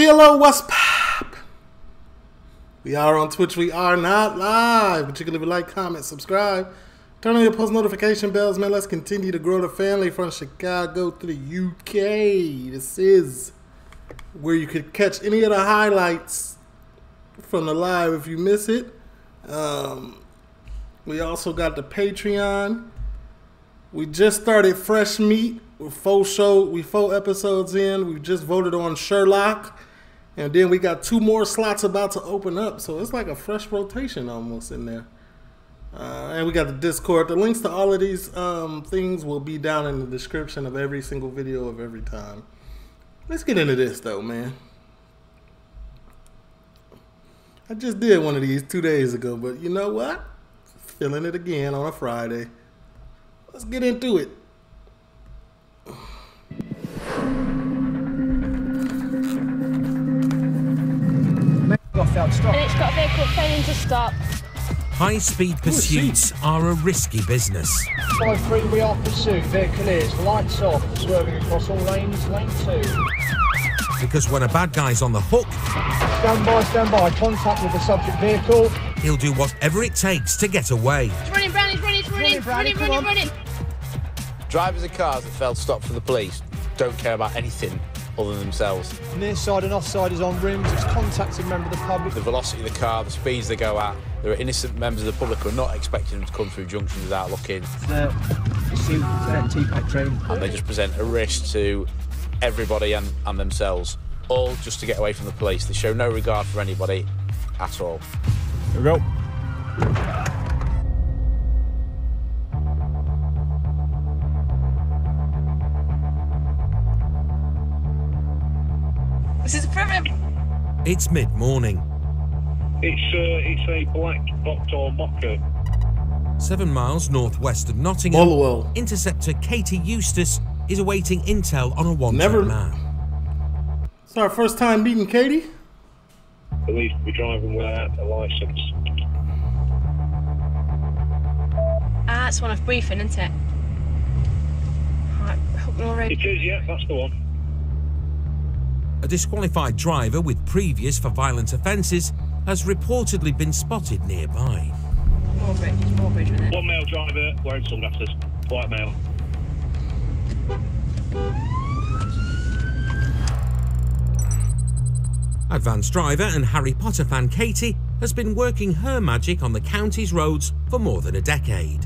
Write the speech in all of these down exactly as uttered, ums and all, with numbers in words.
T L O, what's pop? We are on Twitch. We are not live, but you can leave a like, comment, subscribe, turn on your post notification bells, man. Let's continue to grow the family from Chicago to the U K. This is where you could catch any of the highlights from the live if you miss it. Um, we also got the Patreon. We just started Fresh Meat. We're full show. We four episodes in. We just voted on Sherlock, and then we got two more slots about to open up. So it's like a fresh rotation almost in there. Uh, and we got the Discord. The links to all of these um, things will be down in the description of every single video of every time. Let's get into this though, man. I just did one of these two days ago, but you know what? Feeling it again on a Friday. Let's get into it. It's got a vehicle failing to stop. High-speed pursuits Ooh, are a risky business. five three, we are pursuit. Vehicle is lights off, swerving across all lanes, lane two. Because when a bad guy's on the hook... Stand by, stand by. Contact with the subject vehicle. He'll do whatever it takes to get away. It's running, Brown, it's running, it's running, it's running, running, running, running, running. Drivers of cars that failed to stop for the police don't care about anything other than themselves. Near side and offside is on rims. It's contacting member of the public. The velocity of the car, the speeds they go at. There are innocent members of the public who are not expecting them to come through junctions without looking. Uh, and they just present a risk to everybody and, and themselves, all just to get away from the police. They show no regard for anybody at all. Here we go. This is a problem. It's mid-morning. It's, uh, it's a black Vauxhall Mocker. Seven miles northwest of Nottingham, Bolwell. Interceptor Katie Eustace is awaiting intel on a wanted man. It's our first time meeting Katie. At least we're driving without a license. Ah, that's one of briefing, isn't it? Right, Hucknall Road. It is, yeah, that's the one. A disqualified driver with previous for violent offences has reportedly been spotted nearby. Morbridge, it's Morbridge, isn't it? One male driver wearing sunglasses, white male. Advanced driver and Harry Potter fan Katie has been working her magic on the county's roads for more than a decade.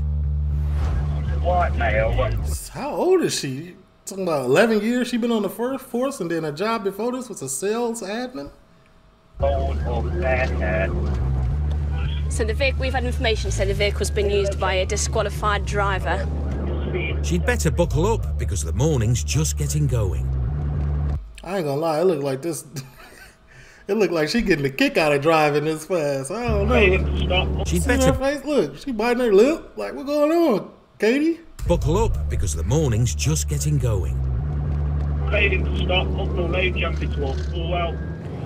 White male. How old is she? Talking about eleven years she's been on the first force, and then her job before this was a sales admin? So the vehicle, we've had information, so the vehicle's been used by a disqualified driver. She'd better buckle up because the morning's just getting going. I ain't gonna lie, it looked like this. It looked like she getting a kick out of driving this fast. I don't know. She'd See better her face? Look, she biting her lip. Like, what's going on, Katie? Buckle up because the morning's just getting going. Failing to stop, Hucknall Road, jumping towards Bolwell.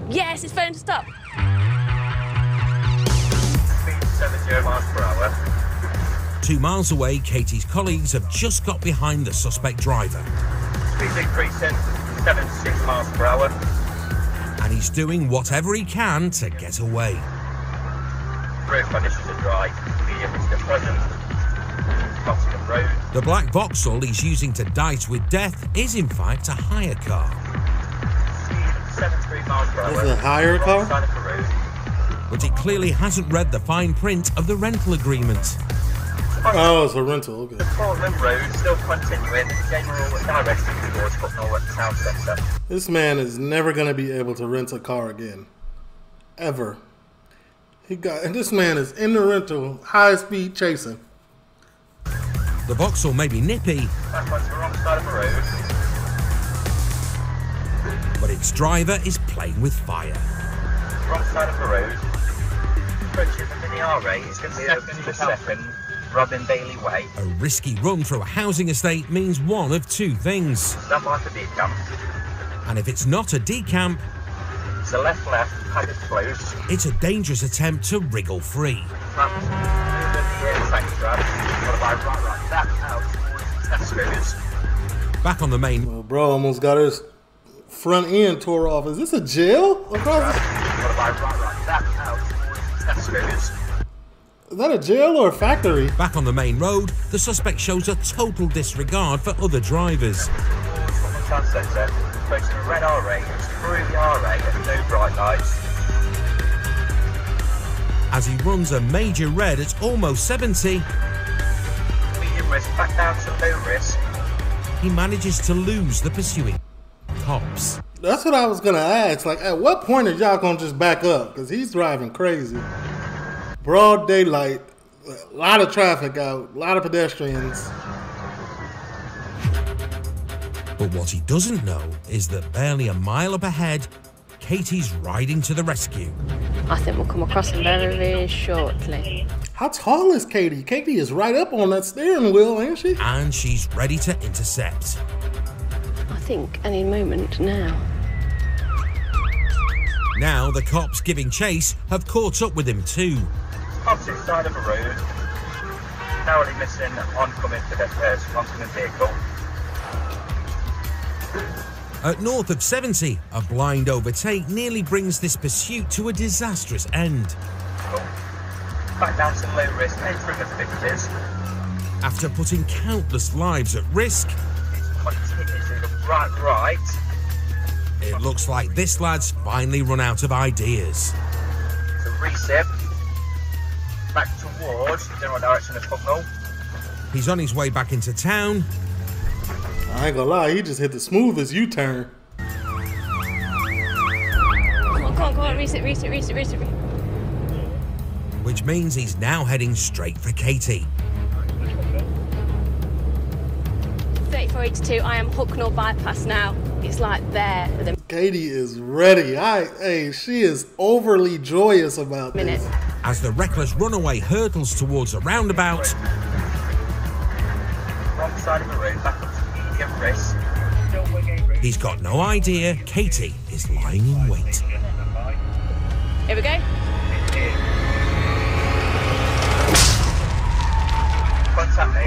Yes, it's failing to stop. seventy miles per hour. Two miles away, Katie's colleagues have just got behind the suspect driver. Speed increase to seventy-six miles per hour. And he's doing whatever he can to get away. Road conditions are dry, medium risk at present. The black Vauxhall he's using to dice with death is in fact a hire car. seventy-three miles per hour. Is it a hire car? But he clearly hasn't read the fine print of the rental agreement. Oh, it's a rental, okay. The Portland Road still continuing in general direction towards Hucknall Town Centre. This man is never going to be able to rent a car again. Ever. He got, and this man is in the rental, high speed chasing. The Vauxhall may be nippy, that one's the wrong side of the road. But its driver is playing with fire. Wrong side of the road. Approaches the mini R A, it's going to be open for a second. Robin Bailey Way. A risky run through a housing estate means one of two things. That might be a decamp. And if it's not a decamp, it's a left left, path is closed. It's a dangerous attempt to wriggle free. Back on the main. Well, bro almost got his front end tore off. Is this a jail? Across the... Is that a jail or a factory? Back on the main road, the suspect shows a total disregard for other drivers. As he runs a major red at almost seventy, medium risk back down to low risk, he manages to lose the pursuing cops. That's what I was gonna ask. Like, at what point are y'all gonna just back up? Because he's driving crazy. Broad daylight, a lot of traffic out, a lot of pedestrians. But what he doesn't know is that barely a mile up ahead, Katie's riding to the rescue. I think we'll come across him very shortly. How tall is Katie? Katie is right up on that steering wheel, ain't she? And she's ready to intercept. I think any moment now. Now the cops giving chase have caught up with him too. Opposite side of the road, narrowly missing oncoming pedestrians, oncoming vehicle. At north of seventy, a blind overtake nearly brings this pursuit to a disastrous end. Back down to low risk, entering the fifties. After putting countless lives at risk, right, right. It looks like this lad's finally run out of ideas. So reset, back towards general direction of Pucknell. He's on his way back into town. I ain't gonna lie, he just hit the smoothest U-turn. Come on, come on, come on, reset, reset, reset, reset. Which means he's now heading straight for Katie. thirty-four eighty-two, I am Hucknall Bypass now. It's like there for the... Katie is ready. I, hey, she is overly joyous about this. As the reckless runaway hurtles towards a roundabout... Wrong side of the road, back up to medium risk. He's got no idea Katie is lying in wait. Here we go.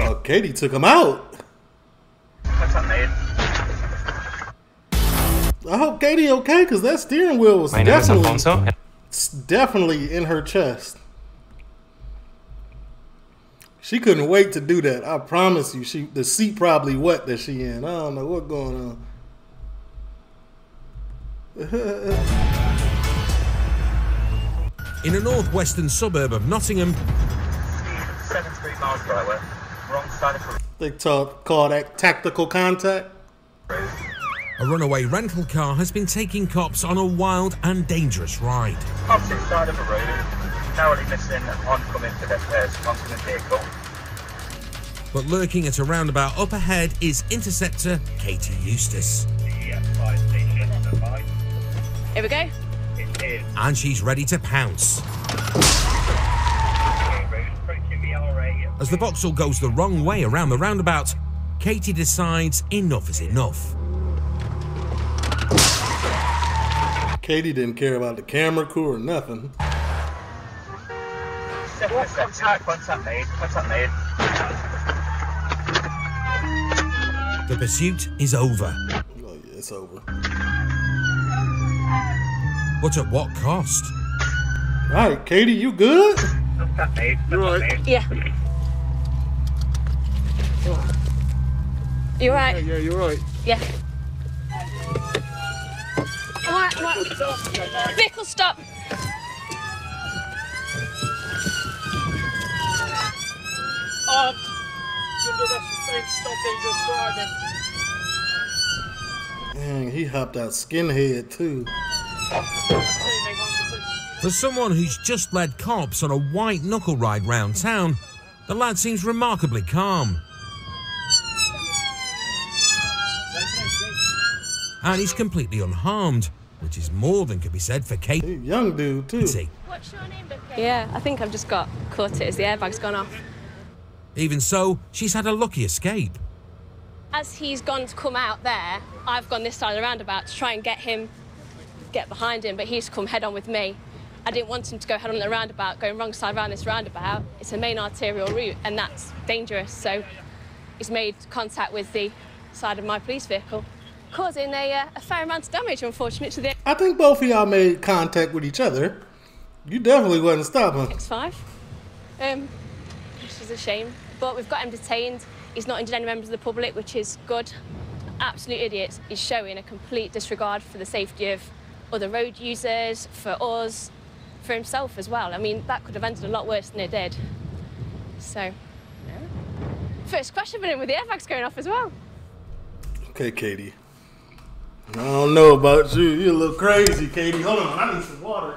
Oh, Katie took him out. I hope Katie okay, because that steering wheel was definitely, definitely in her chest. She couldn't wait to do that. I promise you, she the seat probably wet that she in. I don't know what's going on. In a northwestern suburb of Nottingham, seventy-three miles per hour, wrong side of the road. They talk, call that tactical contact. A runaway rental car has been taking cops on a wild and dangerous ride. Opposite side of the road, narrowly missing oncoming pedestrians, oncoming vehicle. But lurking at a roundabout up ahead is interceptor Katie Eustace. Here we go. And she's ready to pounce. As the Vauxhall goes the wrong way around the roundabout, Katie decides enough is enough. Katie didn't care about the camera crew or nothing. The pursuit is over. Oh, yeah, it's over. But at what cost? Right, Katie, you good? Right. Yeah. You right? Yeah, yeah, you're right. Yeah. Alright, alright. Vehicle stop. Oh, stop. Dang, he hopped out skinhead too. For someone who's just led cops on a white knuckle ride round town, the lad seems remarkably calm. And he's completely unharmed, which is more than could be said for Katie. Young dude, too. What's your name, Becky? Yeah, I think I've just got caught it as the airbag's gone off. Even so, she's had a lucky escape. As he's gone to come out there, I've gone this side of the roundabout to try and get him, get behind him, but he's come head on with me. I didn't want him to go head on the roundabout, going wrong side round this roundabout. It's a main arterial route, and that's dangerous, so he's made contact with the side of my police vehicle. causing a, uh, a fair amount of damage, unfortunately. To the I think both of y'all made contact with each other. You definitely wouldn't stop him. X five, um, which is a shame. But we've got him detained. He's not injured any members of the public, which is good. Absolute idiots. He's showing a complete disregard for the safety of other road users, for us, for himself as well. I mean, that could have ended a lot worse than it did. So, no. First question for him with the airbags going off as well. Okay, Katie. I don't know about you. You're a little crazy, Katie. Hold on, I need some water.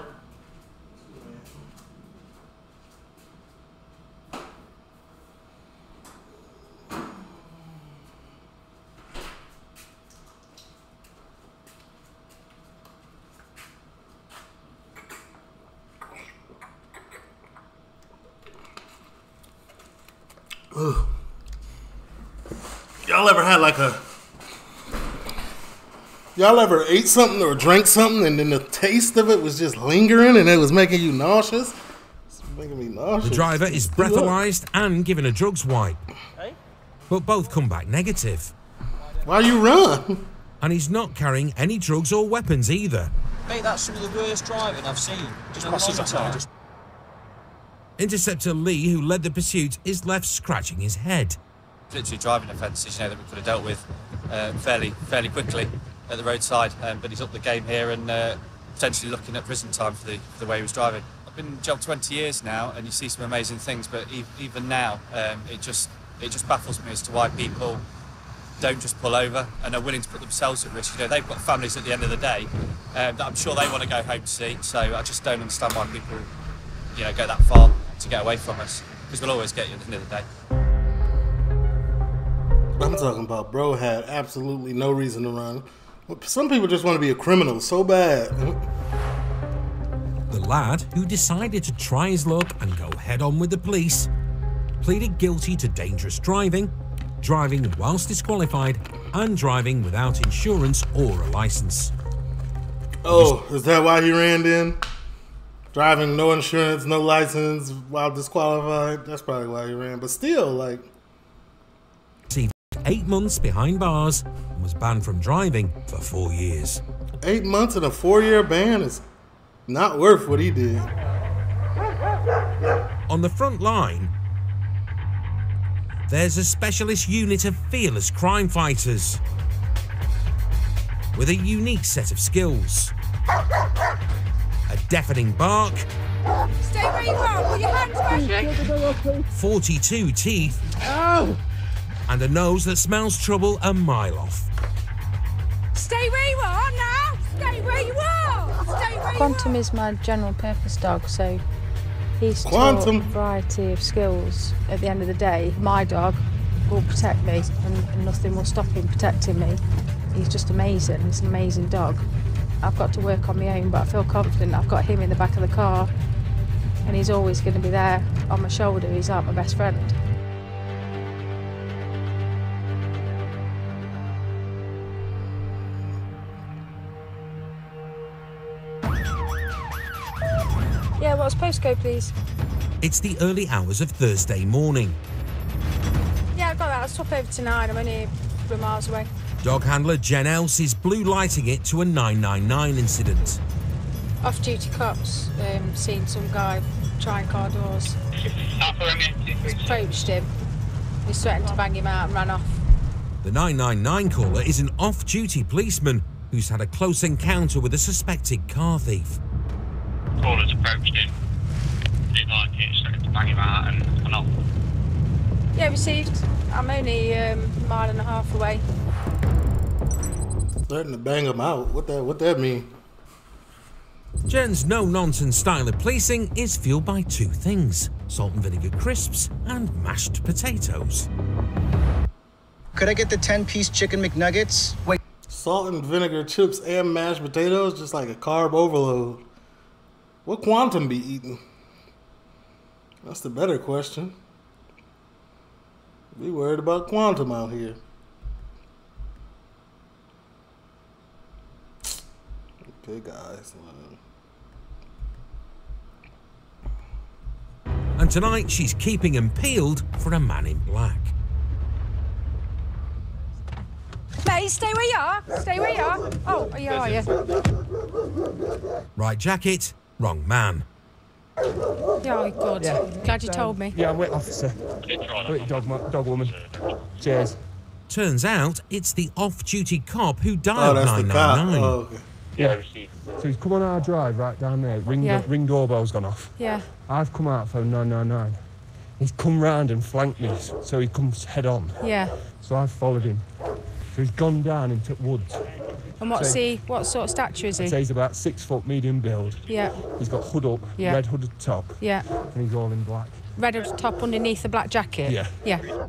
Y'all ever had like a y'all ever ate something or drank something and then the taste of it was just lingering and it was making you nauseous? It's making me nauseous. The driver is breathalyzed and given a drugs wipe. Hey? But both come back negative. Why you run? And he's not carrying any drugs or weapons either. Mate, that's some of the worst driving I've seen. Just passes the time. Interceptor Lee, who led the pursuit, is left scratching his head. Literally driving offences, you know, that we could have dealt with uh, fairly fairly quickly at the roadside, um, but he's up the game here and uh, potentially looking at prison time for the, for the way he was driving. I've been in the job twenty years now, and you see some amazing things, but e even now, um, it just it just baffles me as to why people don't just pull over and are willing to put themselves at risk. You know, they've got families at the end of the day um, that I'm sure they want to go home to see, so I just don't understand why people, you know, go that far to get away from us, because we'll always get you at the end of the day. I'm talking about bro had absolutely no reason to run. Some people just want to be a criminal so bad. The lad, who decided to try his luck and go head-on with the police, pleaded guilty to dangerous driving, driving whilst disqualified, and driving without insurance or a license. Oh, is that why he ran then? Driving no insurance, no license, while disqualified? That's probably why he ran, but still, like... Eight months behind bars and was banned from driving for four years. Eight months and a four-year ban is not worth what he did. On the front line, there's a specialist unit of fearless crime fighters with a unique set of skills. A deafening bark. Stay where you are, with your hands crashing. forty-two teeth. Ow! And a nose that smells trouble a mile off. Stay where you are now! Stay where you are! Stay where Quantum you are. Is my general purpose dog, so he's Quantum. Taught a variety of skills. At the end of the day, my dog will protect me and nothing will stop him protecting me. He's just amazing. He's an amazing dog. I've got to work on my own, but I feel confident I've got him in the back of the car and he's always going to be there on my shoulder. He's like my best friend. Yeah, what's postcode, please? It's the early hours of Thursday morning. Yeah, I got that. I'll stop over to nine. I'm only three miles away. Dog handler Jen Elsie is blue lighting it to a nine nine nine incident. Off-duty cops um, seen some guy trying car doors. He's approached him. He threatened to bang him out and ran off. The nine nine nine caller is an off-duty policeman who's had a close encounter with a suspected car thief. Callers approached him, didn't like it, started to bang him out and, and off. Yeah, received. I'm only um, a mile and a half away. Starting to bang him out? What that, what that mean? Jen's no-nonsense style of policing is fueled by two things. Salt and vinegar crisps and mashed potatoes. Could I get the ten-piece chicken McNuggets? Wait. Salt and vinegar chips and mashed potatoes? Just like a carb overload. What Quantum be eating? That's the better question. We worried about Quantum out here. Okay, guys. And tonight she's keeping him peeled for a man in black. OK, stay where you are. Stay where you are. Oh, are you, are you? Right jacket, wrong man. Oh, God. Yeah. Glad you told me. Yeah, I'm with officer. I'm with dog, dog woman. Cheers. Turns out it's the off-duty cop who dialed nine nine nine. Oh, okay. Yeah. So he's come on our drive right down there. Ring, yeah. the, ring doorbell's gone off. Yeah. I've come out for nine nine nine. He's come round and flanked me, so he comes head on. Yeah. So I followed him. So he's gone down into woods. And what's so he, what sort of stature is he? I'd say he's about six foot, medium build. Yeah. He's got hood up, yeah. red hooded top. Yeah. And he's all in black. Red hooded top underneath the black jacket? Yeah. Yeah.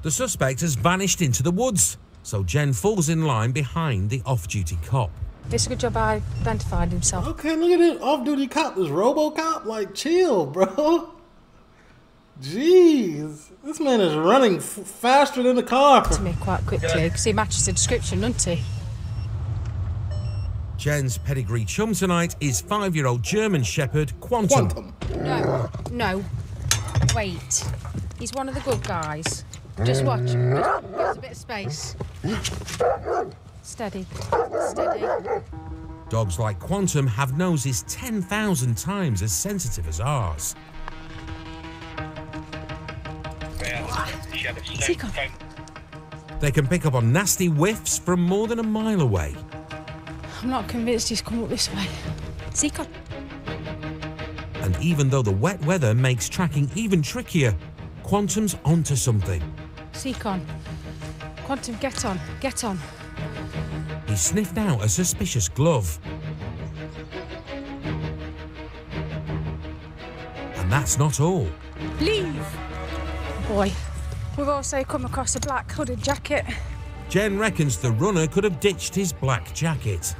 The suspect has vanished into the woods, so Jen falls in line behind the off-duty cop. It's a good job I identified himself. Okay, look at this off-duty cop, this RoboCop. Like, chill, bro. Jeez, this man is running f faster than the car. To me quite quickly, because he matches the description, doesn't he? Jen's pedigree chum tonight is five-year-old German shepherd Quantum. Quantum. No, no, wait. He's one of the good guys. Just watch. Just, there's a bit of space. Steady, steady. Dogs like Quantum have noses ten thousand times as sensitive as ours. They can pick up on nasty whiffs from more than a mile away. I'm not convinced he's come up this way. Seacon. And even though the wet weather makes tracking even trickier, Quantum's onto something. Seacon. Quantum, get on, get on. He sniffed out a suspicious glove. And that's not all. Leave! Boy. We've also come across a black hooded jacket. Jen reckons the runner could have ditched his black jacket.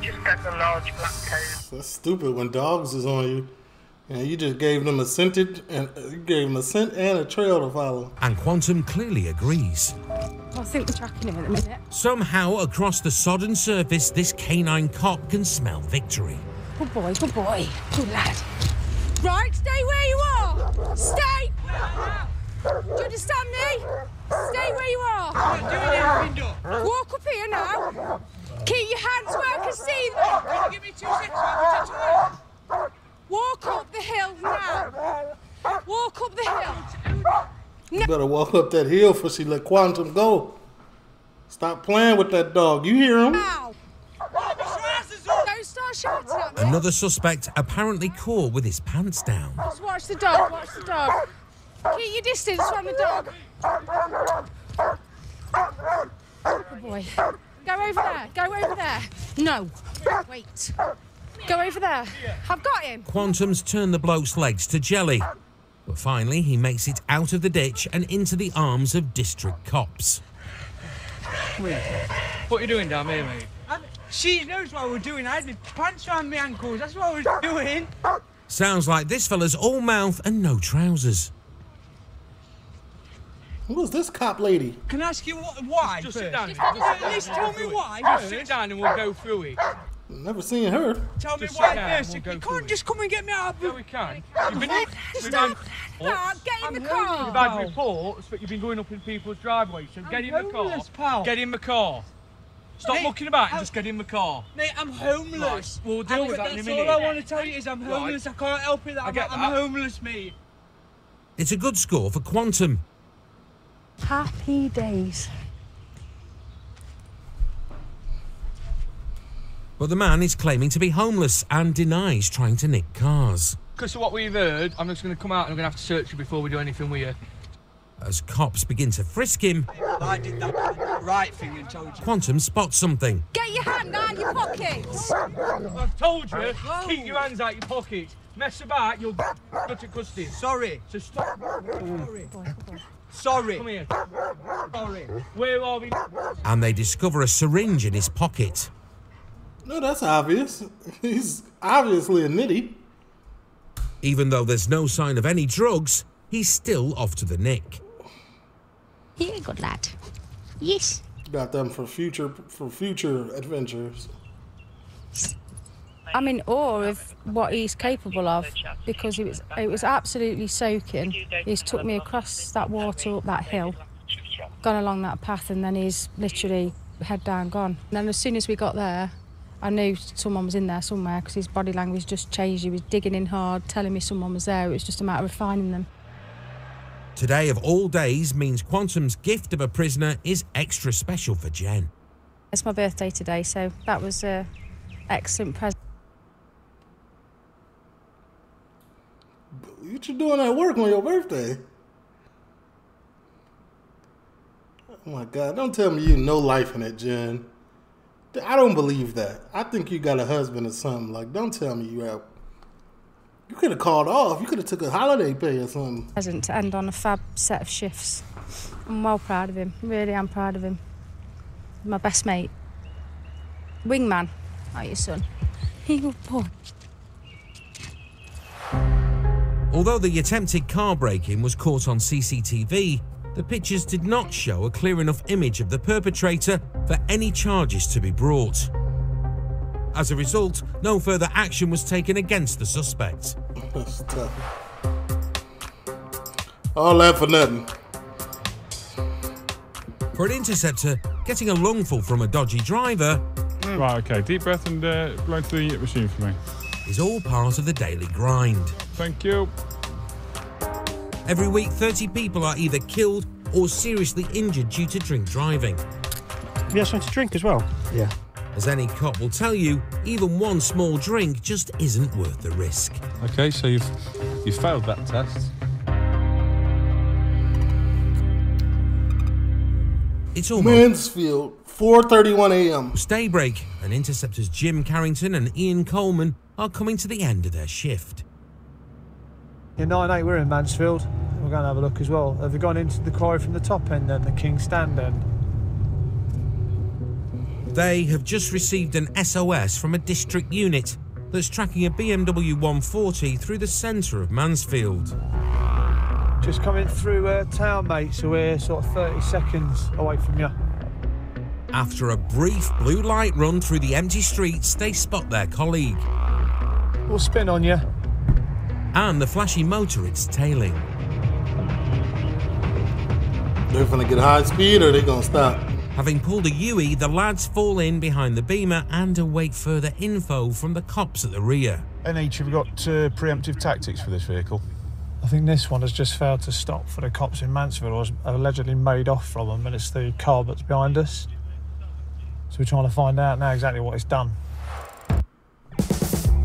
Just got a large black coat. That's stupid when dogs is on you. You know, you just gave them a scented and uh, you gave them a scent and a trail to follow. And Quantum clearly agrees. I think we're tracking him in a minute. Somehow across the sodden surface, this canine cop can smell victory. Good boy, good boy, good lad. Right, stay where you are. Stay. Do you understand me? Stay where you are. Walk up here now. Keep your hands where I can see them. Can you give me two seconds? Walk up the hill now. Walk up the hill. No. You better walk up that hill before she let Quantum go. Stop playing with that dog. You hear him? Now. Don't start shouting at me. Another suspect apparently caught with his pants down. Just watch the dog. Watch the dog. Keep your distance from the dog. Good boy. Go over there. Go over there. No. Wait. Go over there. I've got him. Quantum's turned the bloke's legs to jelly. But finally, he makes it out of the ditch and into the arms of district cops. Wait. What are you doing down here, mate? I'm, she knows what we're doing. I had the pants around my ankles. That's what I was doing. Sounds like this fella's all mouth and no trousers. Who's this cop lady? Can I ask you what, why? Just, just sit down. Just, just, just, at least tell me why. Just sit down and we'll go through it. Never seen her. Tell just me why first. We'll you can't just come and get me out of the... No, we can. You've been in... Stop. No, get in the car. You've had reports, but you've been going up in people's driveways. So I'm get in the car. Pal. Get in the car. Stop looking about and just get in the car. Mate, I'm homeless. Right. We'll deal I'm, with that in a minute. All I want to tell you is I'm homeless. Right. I can't help it. That I get I'm that. homeless, mate. It's a good score for Quantum. Happy days. But the man is claiming to be homeless and denies trying to nick cars. Because of what we've heard, I'm just going to come out and I'm going to have to search you before we do anything with you. As cops begin to frisk him... I did that right thing and told you. Quantum spots something. Get your hand out of your pockets! I've told you, Whoa. keep your hands out your pockets. Mess about, you'll go to custody. Sorry. So stop. Sorry. Sorry. Come here. Sorry. Where are we? And they discover a syringe in his pocket. No, that's obvious. He's obviously a nitty. Even though there's no sign of any drugs, he's still off to the nick. Yeah, good lad. Yes. Got them for future for future adventures. I'm in awe of what he's capable of because it was it was absolutely soaking. He's took me across that water up that hill. gone along that path, and then he's literally head down, gone. And then as soon as we got there, I knew someone was in there somewhere, because his body language just changed. He was digging in hard, telling me someone was there. It was just a matter of finding them. Today, of all days, means Quantum's gift of a prisoner is extra special for Jen. It's my birthday today, so that was an excellent present. What you doing at work on your birthday? Oh, my God, don't tell me you no life in it, Jen. I don't believe that. I think you got a husband or something. Like, don't tell me you have... You could have called off. You could have took a holiday pay or something. Present to end on a fab set of shifts. I'm well proud of him. Really, I'm proud of him. My best mate. Wingman, like your son. He was born. Although the attempted car break-in was caught on C C T V, the pictures did not show a clear enough image of the perpetrator for any charges to be brought. As a result, no further action was taken against the suspect. That's tough. All that for nothing. For an interceptor, getting a lungful from a dodgy driver... Mm. Right, OK, deep breath and uh, blow to the machine for me. ...is all part of the daily grind. Thank you. Every week, thirty people are either killed or seriously injured due to drink driving. Have you had something to drink as well? Yeah. As any cop will tell you, even one small drink just isn't worth the risk. OK, so you've, you've failed that test. It's almost... Mansfield, four thirty-one a m Daybreak, and interceptors Jim Carrington and Ian Coleman are coming to the end of their shift. In nine eight, we're in Mansfield. We're going to have a look as well. Have we gone into the quarry from the top end then, the King's Stand end? They have just received an S O S from a district unit that's tracking a B M W one forty through the centre of Mansfield. Just coming through uh, town, mate, so we're sort of thirty seconds away from you. After a brief blue light run through the empty streets, they spot their colleague. We'll spin on you. And the flashy motor it's tailing. They're gonna get high speed or they're gonna stop. Having pulled a U E, the lads fall in behind the beamer and await further info from the cops at the rear. N H, have you got uh, preemptive tactics for this vehicle? I think this one has just failed to stop for the cops in Mansfield, or have allegedly made off from them, and it's the car that's behind us. So we're trying to find out now exactly what it's done.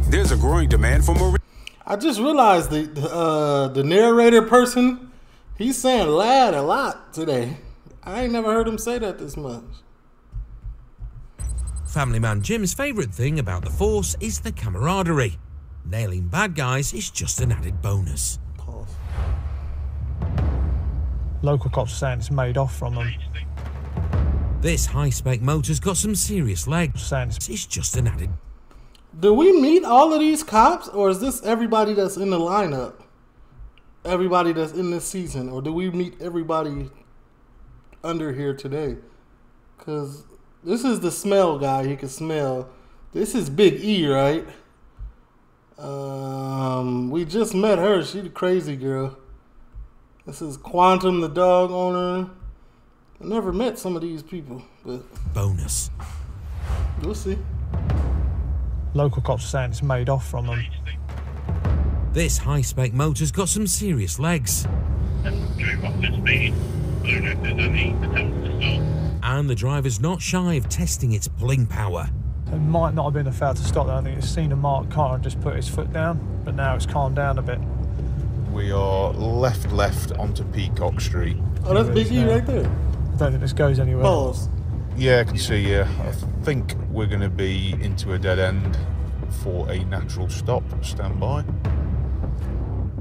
There's a growing demand for more. I just realized the the, uh, the narrator person, he's saying lad a lot today. I ain't never heard him say that this much. Family man Jim's favourite thing about the force is the camaraderie. Nailing bad guys is just an added bonus. Pause. Local cops are saying it's made off from them. This high-spec motor's got some serious legs. Saying it's just an added... Do we meet all of these cops, or is this everybody that's in the lineup? Everybody that's in this season, or do we meet everybody under here today? Because this is the smell guy, he can smell. This is Big E, right? Um, we just met her, she the crazy girl. This is Quantum, the dog owner. I never met some of these people, but... Bonus. We'll see. Local cops are saying it's made off from them. This high-spec motor's got some serious legs. And the driver's not shy of testing its pulling power. It might not have been a foul to stop there. I think it's seen a marked car and just put its foot down, but now it's calmed down a bit. We are left left onto Peacock Street. Oh, that's Big E right there. I don't think this goes anywhere. Balls. Yeah, I can see you. I think we're going to be into a dead end for a natural stop. Stand by.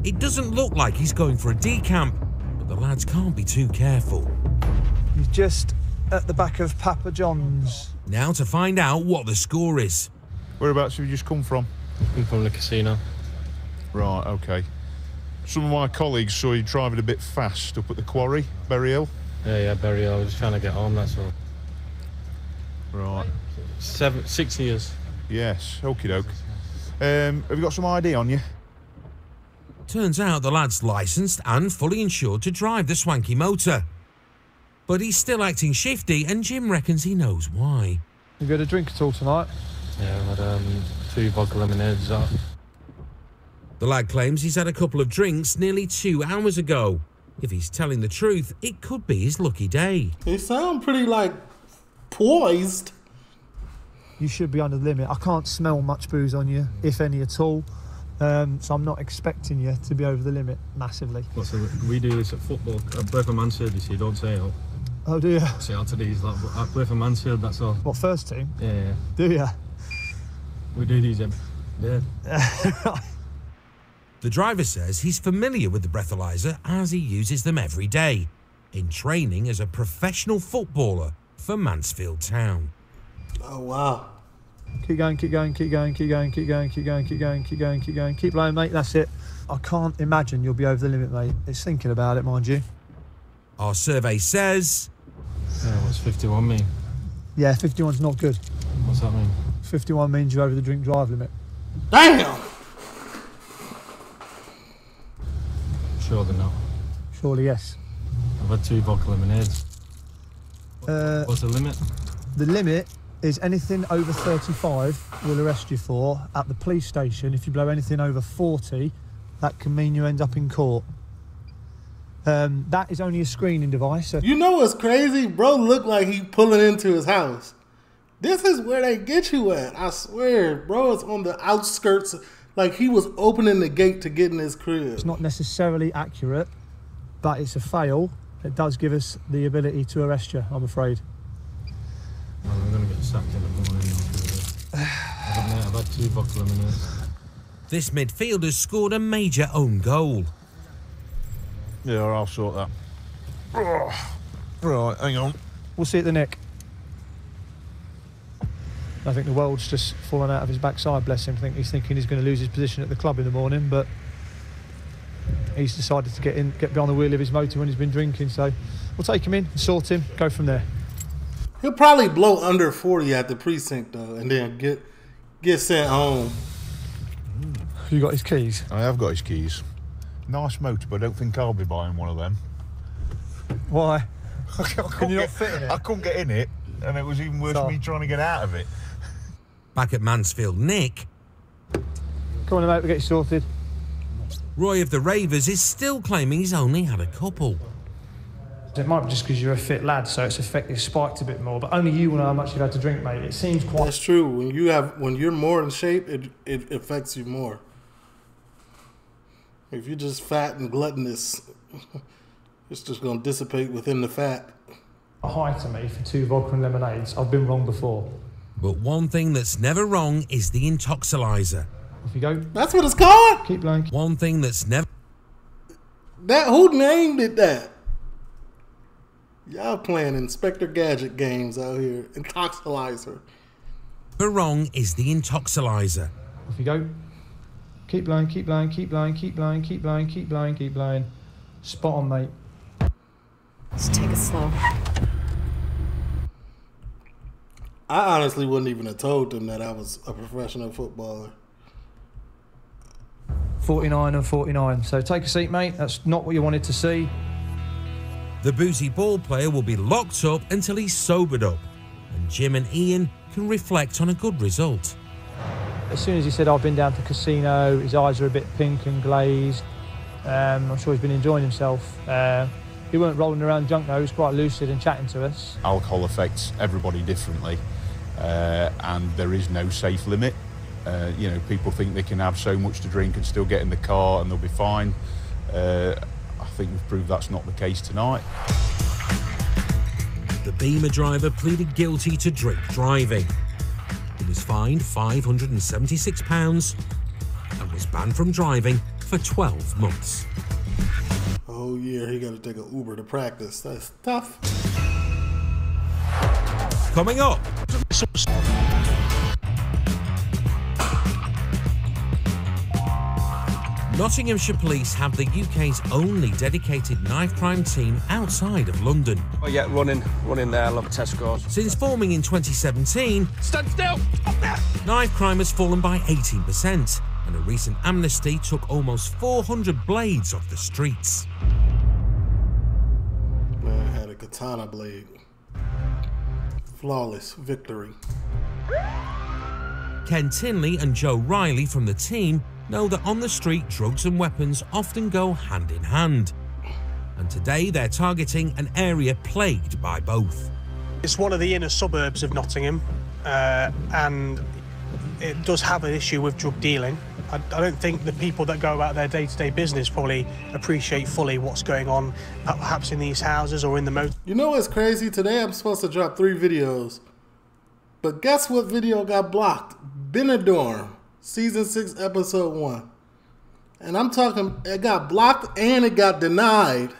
It doesn't look like he's going for a decamp, but the lads can't be too careful. He's just at the back of Papa John's. Now to find out what the score is. Whereabouts have you just come from? I'm from the casino. Right, OK. Some of my colleagues saw you driving a bit fast up at the quarry, Berry Hill. Yeah, yeah, Berry Hill. I was just trying to get home, that's all. Right. Seven, six years. Yes, okie doke. Um, have you got some I D on you? Turns out the lad's licensed and fully insured to drive the swanky motor. but he's still acting shifty and Jim reckons he knows why. You got a drink at all tonight? Yeah, I had um, two vodka lemonades up. The lad claims he's had a couple of drinks nearly two hours ago. If he's telling the truth, it could be his lucky day. They sound pretty, like, poised. You should be on the limit. I can't smell much booze on you, if any at all. Um, so I'm not expecting you to be over the limit massively. Well, so we do this at football. I play for Mansfield, so you don't say oh. Oh, do you? Say oh to these, like, I play for Mansfield, that's all. What, first team? Yeah, yeah. Do you? We do these every day. Yeah. The driver says he's familiar with the breathalyzer as he uses them every day, in training as a professional footballer for Mansfield Town. Oh, wow. Keep going, keep going, keep going, keep going, keep going, keep going, keep going, keep going, keep going. Keep blowing, mate, that's it. I can't imagine you'll be over the limit, mate. It's thinking about it, mind you. Our survey says... Yeah, what's fifty-one mean? Yeah, fifty-one's not good. What's that mean? fifty-one means you're over the drink drive limit. Damn! Surely not. Surely yes. I've had two vodka lemonades. Uh, What's the limit? The limit is anything over thirty-five we'll arrest you for at the police station. If you blow anything over forty, that can mean you end up in court. Um, that is only a screening device. So you know what's crazy? Bro looked like he pulling into his house. This is where they get you at. I swear, bro is on the outskirts. Like, he was opening the gate to get in his crib. It's not necessarily accurate, but it's a fail. It does give us the ability to arrest you, I'm afraid. Well, I'm going to get sacked in the morning. I don't know, I've had two vodka lemonades. This midfielder's scored a major own goal. Yeah, I'll sort that. Right, hang on. We'll see at the Nick. I think the world's just fallen out of his backside, bless him. I think he's thinking he's going to lose his position at the club in the morning, but he's decided to get in, get behind the wheel of his motor when he's been drinking. So we'll take him in, sort him, go from there. He'll probably blow under forty at the precinct though, and then get get sent home. You got his keys? I have got his keys. Nice motor, but I don't think I'll be buying one of them. Why? I couldn't get, fit in it. I couldn't get in it, and it was even worse so. Me trying to get out of it. Back at Mansfield, Nick. Come on, mate, we'll get you sorted. Roy of the Ravers is still claiming he's only had a couple. It might be just because you're a fit lad, so it's affected, spiked a bit more, but only you will know how much you've had to drink, mate. It seems quite... That's true. When, you have, when you're more in shape, it, it affects you more. If you're just fat and gluttonous, it's just going to dissipate within the fat. A high to me for two vodka and lemonades. I've been wrong before. But one thing that's never wrong is the intoxilizer. Off you go. That's what it's called? Keep going. One thing that's never... That, who named it that? Y'all playing Inspector Gadget games out here. Intoxilizer. Never wrong is the intoxilizer. Off you go. Keep blowing, keep blowing, keep blowing, keep blowing, keep blowing, keep blowing, keep blowing. Spot on, mate. Let's take it slow. I honestly wouldn't even have told them that I was a professional footballer. forty-nine and forty-nine. So take a seat, mate. That's not what you wanted to see. The boozy ball player will be locked up until he's sobered up, and Jim and Ian can reflect on a good result. As soon as he said, I've been down to the casino, his eyes are a bit pink and glazed. Um, I'm sure he's been enjoying himself. Uh, he weren't rolling around junk, though. He was quite lucid and chatting to us. Alcohol affects everybody differently. Uh, and there is no safe limit. Uh, you know, people think they can have so much to drink and still get in the car and they'll be fine. Uh, I think we've proved that's not the case tonight. The Beamer driver pleaded guilty to drink driving. He was fined five hundred and seventy-six pounds and was banned from driving for twelve months. Oh yeah, he got to take an Uber to practice. That's tough. Coming up. Nottinghamshire Police have the U K's only dedicated knife crime team outside of London. Oh yeah, running, running there, love test scores. Since forming in twenty seventeen, stand still, up there, knife crime has fallen by eighteen percent, and a recent amnesty took almost four hundred blades off the streets. Man, I had a katana blade. Flawless victory. Ken Tinley and Joe Riley from the team know that on the street, drugs and weapons often go hand in hand. And today they're targeting an area plagued by both. It's one of the inner suburbs of Nottingham, uh, and it does have an issue with drug dealing. I, I don't think the people that go about their day-to-day business probably appreciate fully what's going on, perhaps in these houses or in the motor. You know what's crazy? Today I'm supposed to drop three videos, but guess what video got blocked? Benidorm, season six, episode one. And I'm talking, it got blocked and it got denied.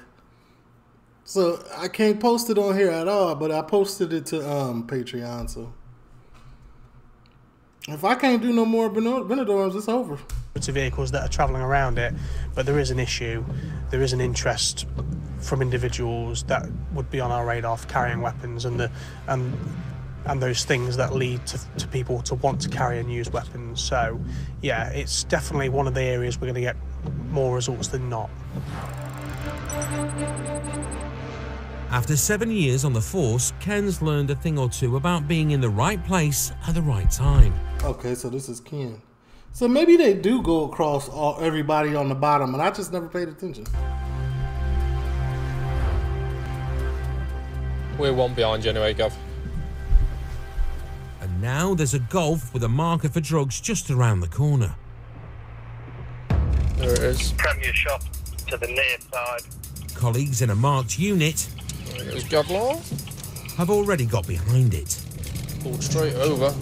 So I can't post it on here at all, but I posted it to um, Patreon, so. If I can't do no more Benidorms, it's over. To vehicles that are travelling around it, but there is an issue. There is an interest from individuals that would be on our radar for carrying weapons and the and and those things that lead to, to people to want to carry and use weapons. So, yeah, it's definitely one of the areas we're going to get more results than not. After seven years on the force, Ken's learned a thing or two about being in the right place at the right time. Okay, so this is Ken. So maybe they do go across all, everybody on the bottom, and I just never paid attention. We're one behind you anyway, Gav. And now there's a golf with a marker for drugs just around the corner. There it is. Premier shop to the near side. Colleagues in a marked unit have already got behind it. Pulled straight over.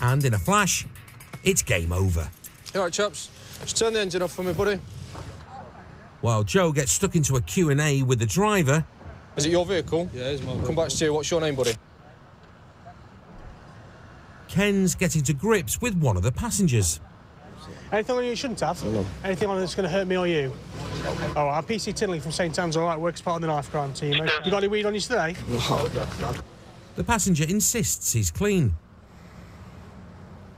And in a flash, it's game over. All right, chaps, just turn the engine off for me, buddy. While Joe gets stuck into a Q and A with the driver. Is it your vehicle? Yeah, it's my vehicle. Come back to you. What's your name, buddy? Ken's getting to grips with one of the passengers. Anything on you shouldn't have? Hello. Anything on that's going to hurt me or you? Oh, I'm P C Tinley from Saint Anne's, all right, works part of the knife crime team. You got any weed on you today? The passenger insists he's clean.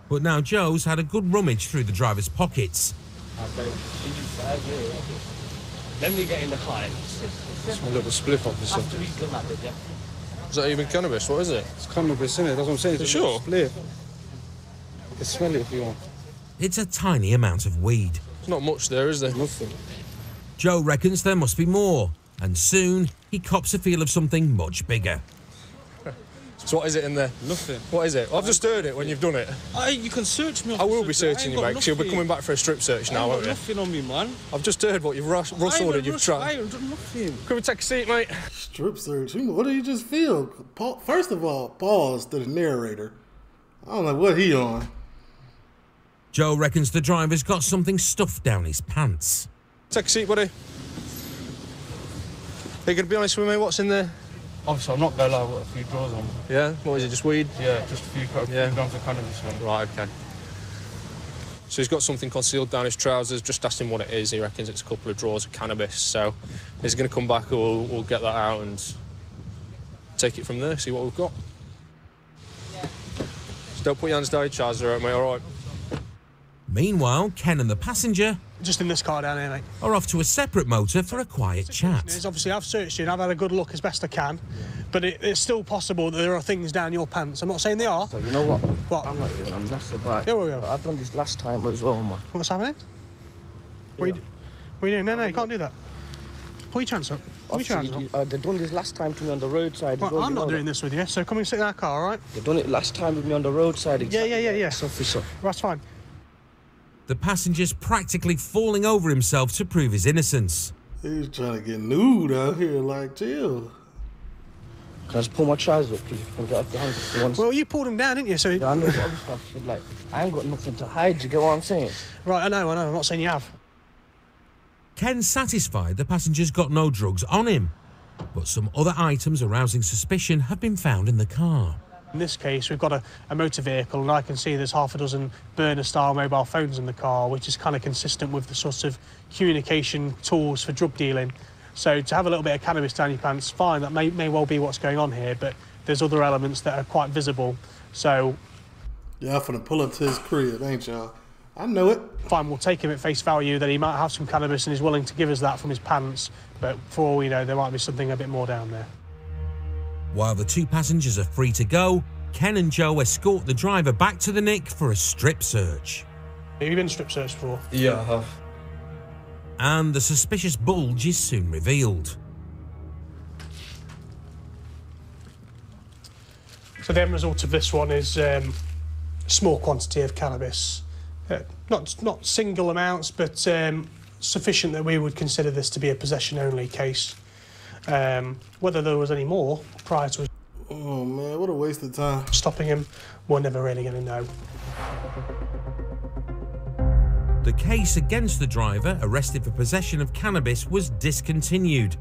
But now Joe's had a good rummage through the driver's pockets. Let me get in the car. It's my little spliff, obviously. Is that even cannabis? What is it? It's cannabis, isn't it? That's what I'm saying. It's sure. Spliff. You can smell it if you want. It's a tiny amount of weed. There's not much there, is there? Nothing. Joe reckons there must be more, and soon he cops a feel of something much bigger. So what is it in there? Nothing. What is it? Well, I've just heard it when you've done it. I, you can search me. I will be searching you, mate, because you'll be coming back for a strip search now, won't you? Nothing on me, man. I've just heard what you've rushed and you've tried. I haven't done nothing. Can we take a seat, mate? Strip search? What do you just feel? First of all, pause to the narrator. I don't know what he on. Joe reckons the driver's got something stuffed down his pants. Take a seat, buddy. Are you going to be honest with me? What's in there? Obviously, I'm not going to lie, I've got a few drawers on. Yeah? What is it, just weed? Yeah, just a few, a few yeah. grams of cannabis. Man. Right, OK. So he's got something concealed down his trousers. Just asked him what it is. He reckons it's a couple of drawers of cannabis. So he's going to come back and we'll, we'll get that out and take it from there, see what we've got. Yeah. So don't put your hands down your trousers, all right, mate, all right? Meanwhile, Ken and the passenger just in this car down here, mate, are off to a separate motor for a quiet chat. Is, obviously, I've searched you and I've had a good look as best I can, but it, it's still possible that there are things down your pants. I'm not saying they are. So you know what? What? I'm not doing them. That's the bike. Here we go. I've done this last time as well, man. What's happening? What, yeah. you, what are you doing? No, no, you can't do that. Put your chance up. Put your chance you, up. Uh, they've done this last time to me on the roadside. Well, I'm not doing that. This with you, so come and sit in our car, all right? They've done it last time with me on the roadside. Exactly. Yeah, yeah, yeah, yeah. Officer. That's fine. The passenger's practically falling over himself to prove his innocence. He's trying to get nude out here, like, chill. Can I just pull my trousers up, please? Can I get off the hands? Well, you pulled him down, didn't you? So yeah, I know, obviously, like, I ain't got nothing to hide, you get what I'm saying? Right, I know, I know, I'm not saying you have. Ken's satisfied the passenger's got no drugs on him, but some other items arousing suspicion have been found in the car. In this case, we've got a, a motor vehicle, and I can see there's half a dozen burner-style mobile phones in the car, which is kind of consistent with the sort of communication tools for drug dealing. So to have a little bit of cannabis down your pants, fine, that may, may well be what's going on here, but there's other elements that are quite visible, so... Y'all finna pull up to his crib, ain't y'all? I know it. Fine, we'll take him at face value that he might have some cannabis and is willing to give us that from his pants, but for all we know, there might be something a bit more down there. While the two passengers are free to go, Ken and Joe escort the driver back to the Nick for a strip search. Have you been strip searched before? Yeah, I have. And the suspicious bulge is soon revealed. So the end result of this one is um, a small quantity of cannabis. Uh, not, not single amounts, but um, sufficient that we would consider this to be a possession-only case. Um, whether there was any more prior to... Oh, man, what a waste of time. ...stopping him, we're never really going to know. The case against the driver, arrested for possession of cannabis, was discontinued,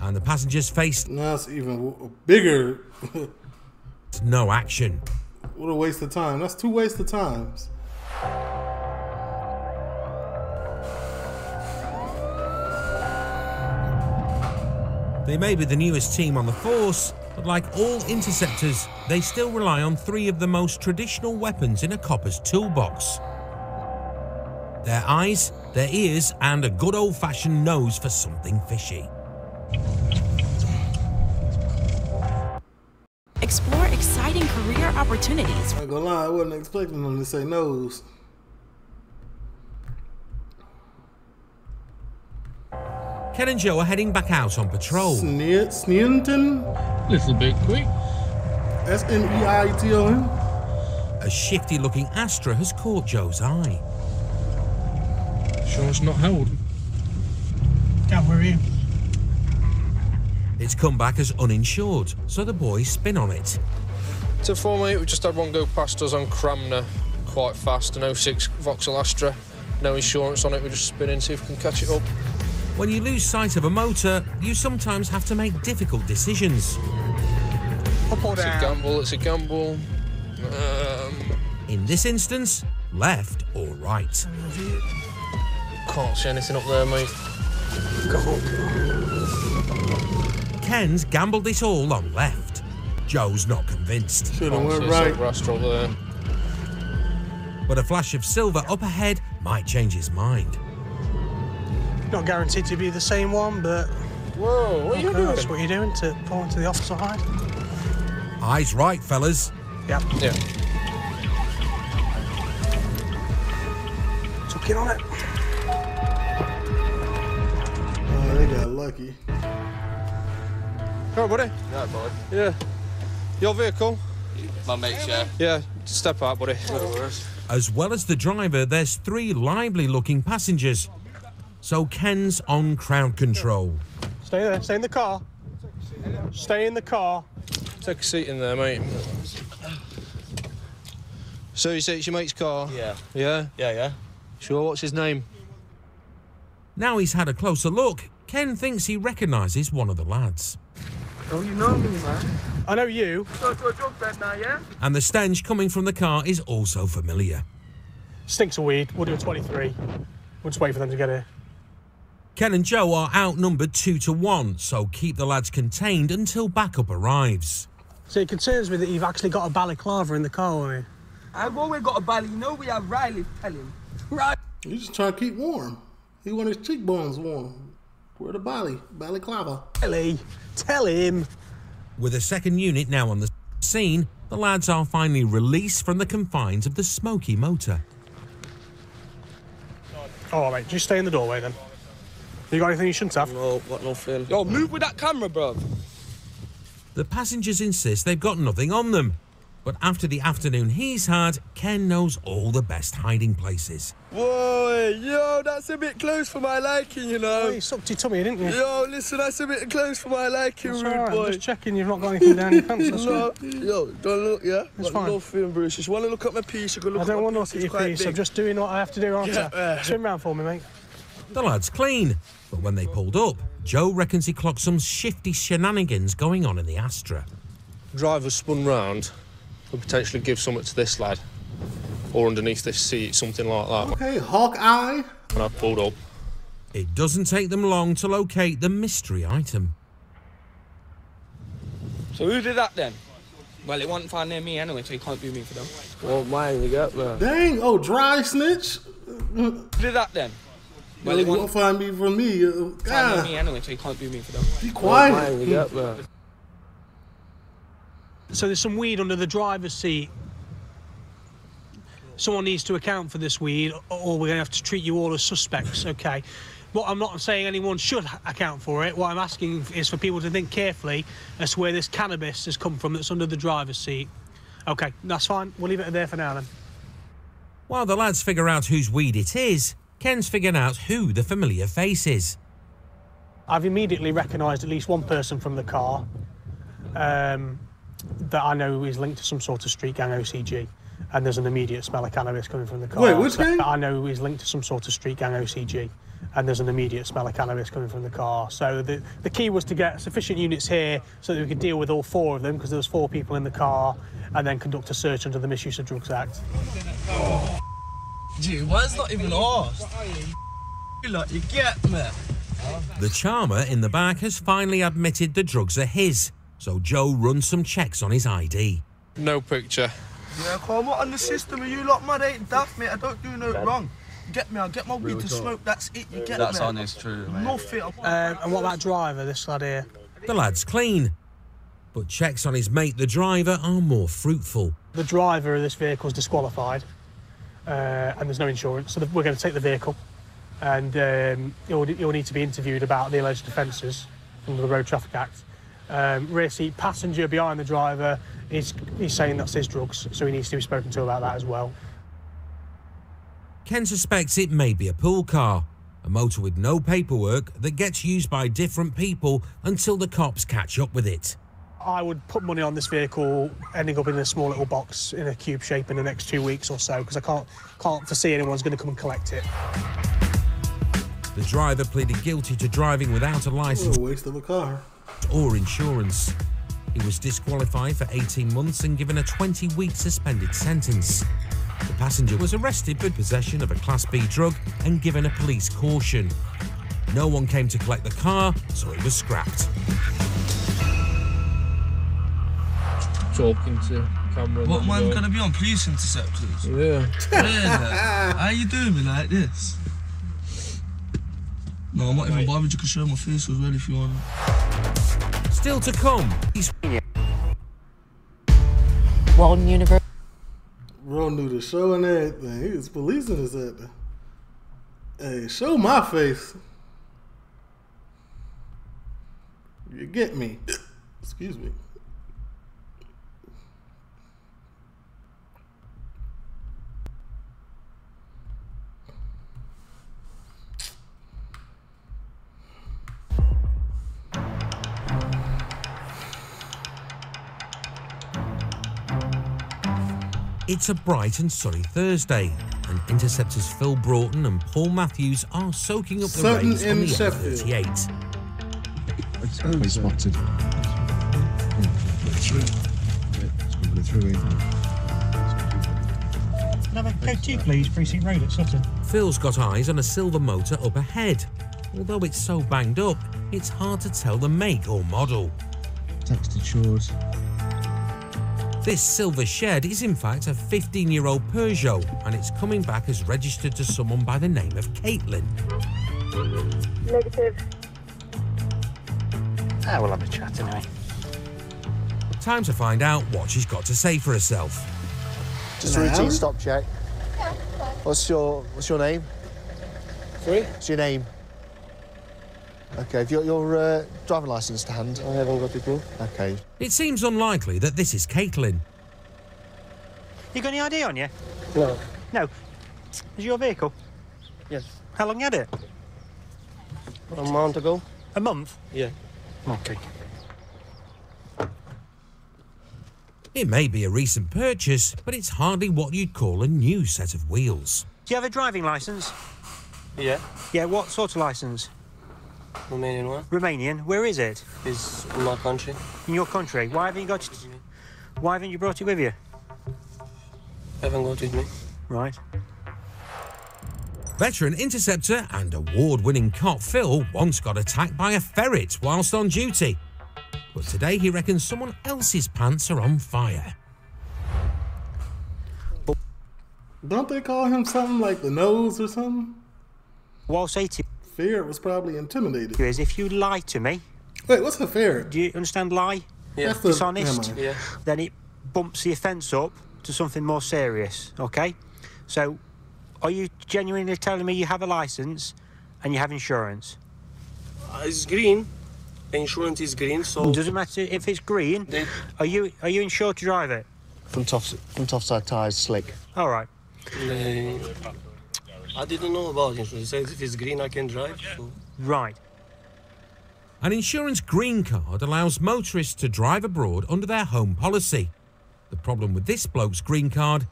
and the passengers faced... Now it's even bigger. No action. What a waste of time. That's two waste of times. They may be the newest team on the force, but like all interceptors, they still rely on three of the most traditional weapons in a copper's toolbox. Their eyes, their ears, and a good old-fashioned nose for something fishy. Explore exciting career opportunities. I'm not gonna lie, I wasn't expecting them to say nose. Ken and Joe are heading back out on patrol. Sneer, Sneerton? Little bit quick. S N E I T O N. A shifty-looking Astra has caught Joe's eye. Sure it's not held. Don't worry. It's come back as uninsured, so the boys spin on it. To four mate, we just had one go past us on Cramner, quite fast, an oh six Vauxhall Astra. No insurance on it, we just spin in, see if we can catch it up. When you lose sight of a motor, you sometimes have to make difficult decisions. Up or down? It's a gamble, it's a gamble. Um, In this instance, left or right. Can't see anything up there, mate. God. Ken's gambled it all on left. Joe's not convinced. Should have went right. There. But a flash of silver up ahead might change his mind. Not guaranteed to be the same one, but... Whoa, what are you doing? That's what you're doing, to pull into the offside. Eyes right, fellas. Yep. Yeah. Took it on it. Oh, they got lucky. All right, buddy. Yeah, bud. Yeah. Your vehicle? My mate's, yeah. Yeah, step out, buddy. No worries. As well as the driver, there's three lively-looking passengers. So Ken's on crowd control. Stay there, stay in the car. Stay in the car. Take a seat in there, mate. So you say it's your mate's car? Yeah. Yeah? Yeah, yeah. Sure, what's his name? Now he's had a closer look, Ken thinks he recognises one of the lads. Oh, you know me, man. I know you. So to a drug bed now, yeah? And the stench coming from the car is also familiar. Stinks of weed, we'll do a twenty-three. We'll just wait for them to get here. Ken and Joe are outnumbered two to one, so keep the lads contained until backup arrives. So it concerns me that you've actually got a balaclava in the car with you. I've always got a bally, you know we have Riley, tell him. Right. He's just trying to keep warm. He wants his cheekbones warm. Where the bally? Balaclava. Telly, tell him. With a second unit now on the scene, the lads are finally released from the confines of the smoky motor. All right, mate, just stay in the doorway then. You got anything you shouldn't have? No, got no feeling. Yo, move with that camera, bruv. The passengers insist they've got nothing on them. But after the afternoon he's had, Ken knows all the best hiding places. Whoa, yo, that's a bit close for my liking, you know. Oh, you sucked your tummy, didn't you? Yo, listen, that's a bit close for my liking, rude right, boy. I'm just checking you've not got anything down your pants. That's no. Yo, don't look, yeah? It's fine. No feeling, Bruce. Just want to look at my piece. You can look I don't want to look at your piece. Big. I'm just doing what I have to do, aren't yeah. I? Uh, Swim round for me, mate. The lad's clean, but when they pulled up, Joe reckons he clocked some shifty shenanigans going on in the Astra. Driver spun round. Could potentially give something to this lad, or underneath this seat, something like that. Okay, Hawkeye. And I pulled up. It doesn't take them long to locate the mystery item. So who did that then? Well, it won't find near me anyway, so you can't do me for them. Well, mine you got, man. Dang, oh, dry snitch. Do that then. Well, it won't, won't find me for me. Find ah. me anyway, so you can't do me for them. Be quiet. Well, mine you got, man. So there's some weed under the driver's seat. Someone needs to account for this weed, or we're going to have to treat you all as suspects, OK? What I'm not saying anyone should account for it. What I'm asking is for people to think carefully as to where this cannabis has come from that's under the driver's seat. OK, that's fine. We'll leave it there for now, then. While the lads figure out whose weed it is, Ken's figuring out who the familiar face is. I've immediately recognised at least one person from the car um, that I know is linked to some sort of street gang O C G. And there's an immediate smell of cannabis coming from the car. Wait, which gang? So I know he's linked to some sort of street gang O C G, and there's an immediate smell of cannabis coming from the car. So the, the key was to get sufficient units here so that we could deal with all four of them, because there was four people in the car, and then conduct a search under the Misuse of Drugs Act. Oh, dude, why is not even asked? You lot, you get me. The charmer in the back has finally admitted the drugs are his, so Joe runs some checks on his I D. No picture. Yeah, come on, on the system, are you lot mad? Ain't daft, mate, I don't do no wrong. You get me, I get my weed to smoke, that's it, you get me. That's honest, true, mate. Nothing. Um, and what about driver, this lad here? The lad's clean, but checks on his mate, the driver, are more fruitful. The driver of this vehicle is disqualified, uh, and there's no insurance, so we're going to take the vehicle, and um, he'll, he'll need to be interviewed about the alleged offences under the Road Traffic Act. Um, rear seat passenger behind the driver, he's, he's saying that's his drugs, so he needs to be spoken to about that as well. Ken suspects it may be a pool car, a motor with no paperwork that gets used by different people until the cops catch up with it. I would put money on this vehicle ending up in a small little box in a cube shape in the next two weeks or so, because I can't, can't foresee anyone's going to come and collect it. The driver pleaded guilty to driving without a licence. What a waste of a car. Or insurance. He was disqualified for eighteen months and given a twenty week suspended sentence. The passenger was arrested for possession of a Class B drug and given a police caution. No one came to collect the car, so it was scrapped. Talking to camera. What, man, gonna be on police interceptors? Yeah. Yeah. How you doing me like this? No, I'm not even bothered, you can show my face as well if you want. Still to come, he's... Walden University. Ron knew the show and everything. He was policing us at the... Hey, show my face. You get me. Excuse me. It's a bright and sunny Thursday, and interceptors Phil Broughton and Paul Matthews are soaking up the rays on the M thirty-eight. I spotted. Another code two, please, Precinct Road at Sutton. Phil's got eyes on a silver motor up ahead. Although it's so banged up, it's hard to tell the make or model. Texted Shores. This silver shed is in fact a fifteen year old Peugeot, and it's coming back as registered to someone by the name of Caitlin. Negative. Ah, we'll have a chat anyway. Time to find out what she's got to say for herself. Just a routine stop check. Yeah, what's your What's your name? Sorry? What's your name? OK, have you got your uh, driving licence to hand? I have all got it, OK. It seems unlikely that this is Caitlin. You got any I D on you? No. No? Is it your vehicle? Yes. How long you had it? A month ago. A month? Yeah. OK. It may be a recent purchase, but it's hardly what you'd call a new set of wheels. Do you have a driving licence? Yeah. Yeah, what sort of licence? Romanian one. Romanian? Where is it? It's in my country. In your country? Why haven't you got it? Why haven't you brought it with you? I haven't got it with me. Right. Veteran interceptor and award-winning cop Phil once got attacked by a ferret whilst on duty. but today he reckons someone else's pants are on fire. Don't they call him something like the nose or something? Well, say to Fear was probably intimidated. Is if you lie to me. Wait, what's a fear? Do you understand lie? Yeah. That's dishonest. Yeah, yeah. Then it bumps the offence up to something more serious, okay? So, are you genuinely telling me you have a licence and you have insurance? Uh, it's green. Insurance is green, so... It doesn't matter if it's green. They... Are you are you insured to drive it? From top, from top side tyres, slick. All right. They... I didn't know about insurance. It says if it's green, I can drive. So. Right. An insurance green card allows motorists to drive abroad under their home policy. The problem with this bloke's green card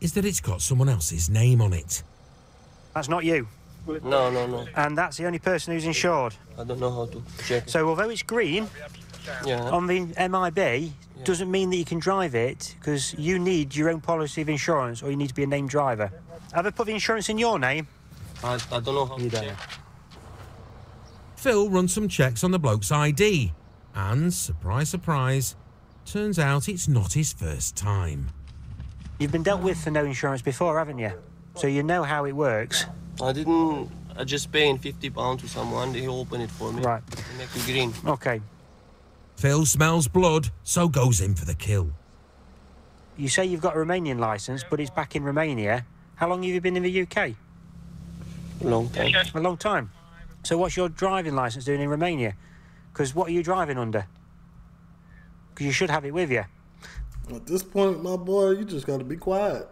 is that it's got someone else's name on it. That's not you. No, no, no. And that's the only person who's insured. I don't know how to check it. So although it's green, yeah, on the M I B, yeah, doesn't mean that you can drive it, because you need your own policy of insurance or you need to be a named driver. Have they put the insurance in your name? I, I don't know how you to check. Phil runs some checks on the bloke's I D and, surprise, surprise, turns out it's not his first time. You've been dealt with for no insurance before, haven't you? So you know how it works. I didn't... I just paying fifty pounds to someone, they open it for me. Right. They make it green. OK. Phil smells blood, so goes in for the kill. You say you've got a Romanian licence, but it's back in Romania. How long have you been in the U K? A long time. A long time. So what's your driving licence doing in Romania? Because what are you driving under? Because you should have it with you. At this point, my boy, you just got to be quiet.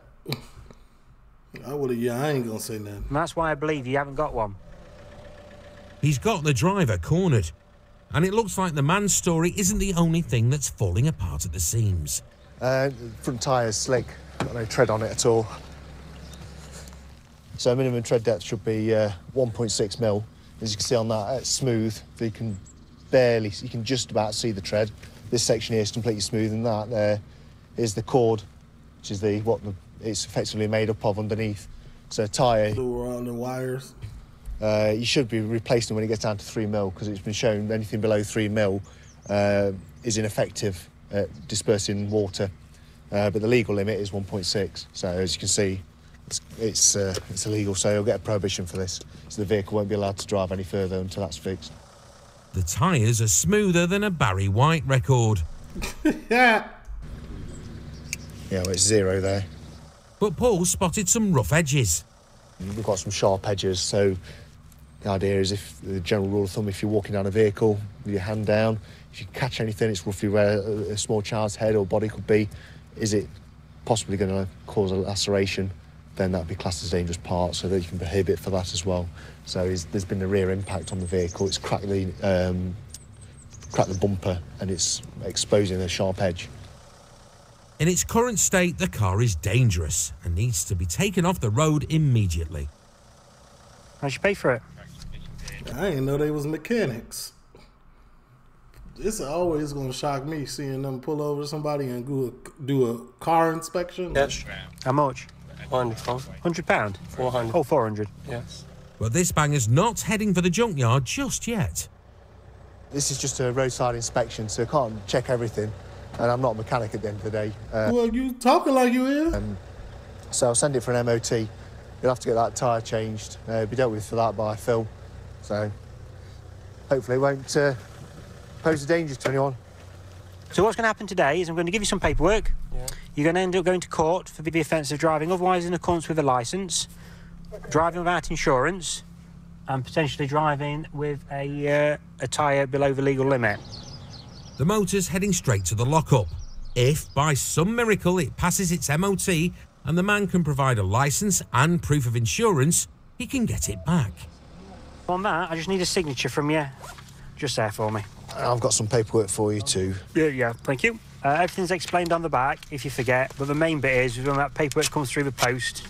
I would have, yeah, I ain't going to say nothing. And that's why I believe you haven't got one. He's got the driver cornered. And it looks like the man's story isn't the only thing that's falling apart at the seams. Uh, front tyre's slick. Got no tread on it at all. So minimum tread depth should be uh, one point six mil. As you can see on that, it's smooth. You can barely, you can just about see the tread. This section here is completely smooth, and that there is the cord, which is the what the, it's effectively made up of underneath. So a tyre... on the wires. Uh, you should be replacing when it gets down to three mil, because it's been shown anything below three mil uh, is ineffective at dispersing water. Uh, but the legal limit is one point six, so as you can see, it's it's, uh, it's illegal, so you'll get a prohibition for this. So the vehicle won't be allowed to drive any further until that's fixed. The tyres are smoother than a Barry White record. Yeah. Yeah, well, it's zero there. But Paul spotted some rough edges. We've got some sharp edges, so the idea is, if the general rule of thumb, if you're walking down a vehicle with your hand down, if you catch anything, it's roughly where a small child's head or body could be. Is it possibly going to cause a laceration? Then that would be classed as dangerous part, so that you can prohibit for that as well. So there's been a rear impact on the vehicle. It's cracked the, um, cracked the bumper, and it's exposing a sharp edge. In its current state, the car is dangerous and needs to be taken off the road immediately. How'd you pay for it? I didn't know they was mechanics. It's always going to shock me seeing them pull over somebody and do a, do a car inspection. Yes. How much? one hundred pounds. four hundred. Oh, four hundred. Yes. But this banger's not heading for the junkyard just yet. This is just a roadside inspection, so I can't check everything. And I'm not a mechanic at the end of the day. Uh, well, you talking like you is. Um, so I'll send it for an M O T. You'll have to get that tyre changed. Uh, it'll be dealt with for that by Phil. So hopefully it won't uh, pose a danger to anyone. So what's going to happen today is I'm going to give you some paperwork. Yeah. You're going to end up going to court for the offence of driving otherwise in accordance with a licence, driving without insurance, and potentially driving with a, uh, a tyre below the legal limit. The motor's heading straight to the lockup. If, by some miracle, it passes its M O T and the man can provide a licence and proof of insurance, he can get it back. On that, I just need a signature from you. Just there for me. I've got some paperwork for you too. Yeah, yeah, thank you. Uh, everything's explained on the back, if you forget, but the main bit is when that paperwork comes through the post,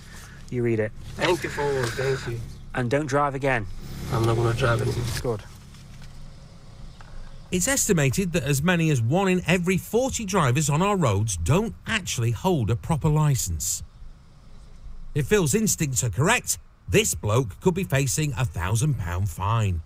you read it. Thank you, forward, thank you. And don't drive again. I'm not going to drive again. Good. It's estimated that as many as one in every forty drivers on our roads don't actually hold a proper licence. If Phil's instincts are correct, this bloke could be facing a one thousand pound fine.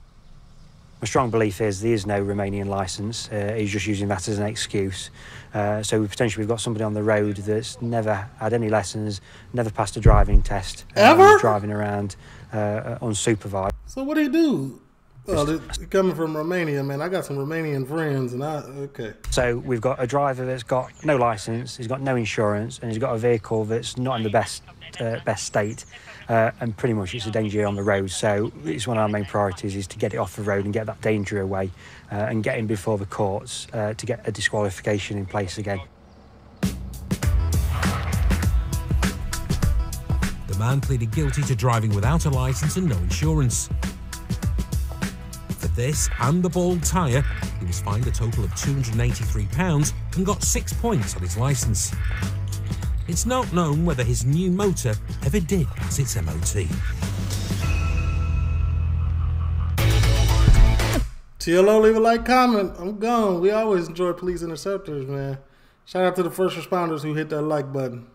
My strong belief is there is no Romanian licence. Uh, he's just using that as an excuse. Uh, so we potentially we've got somebody on the road that's never had any lessons, never passed a driving test. Ever? Driving around uh, unsupervised. So what do you do? Well, coming from Romania, man, I got some Romanian friends, and I, okay. So we've got a driver that's got no licence, he's got no insurance, and he's got a vehicle that's not in the best uh, best state, uh, and pretty much it's a danger on the road. So it's one of our main priorities is to get it off the road and get that danger away, uh, and get him before the courts uh, to get a disqualification in place again. The man pleaded guilty to driving without a licence and no insurance. This and the bald tyre, he was fined a total of two hundred and eighty-three pounds and got six points on his licence. It's not known whether his new motor ever did pass its M O T. T L O, leave a like, comment. I'm gone. We always enjoy Police Interceptors, man. Shout out to the first responders who hit that like button.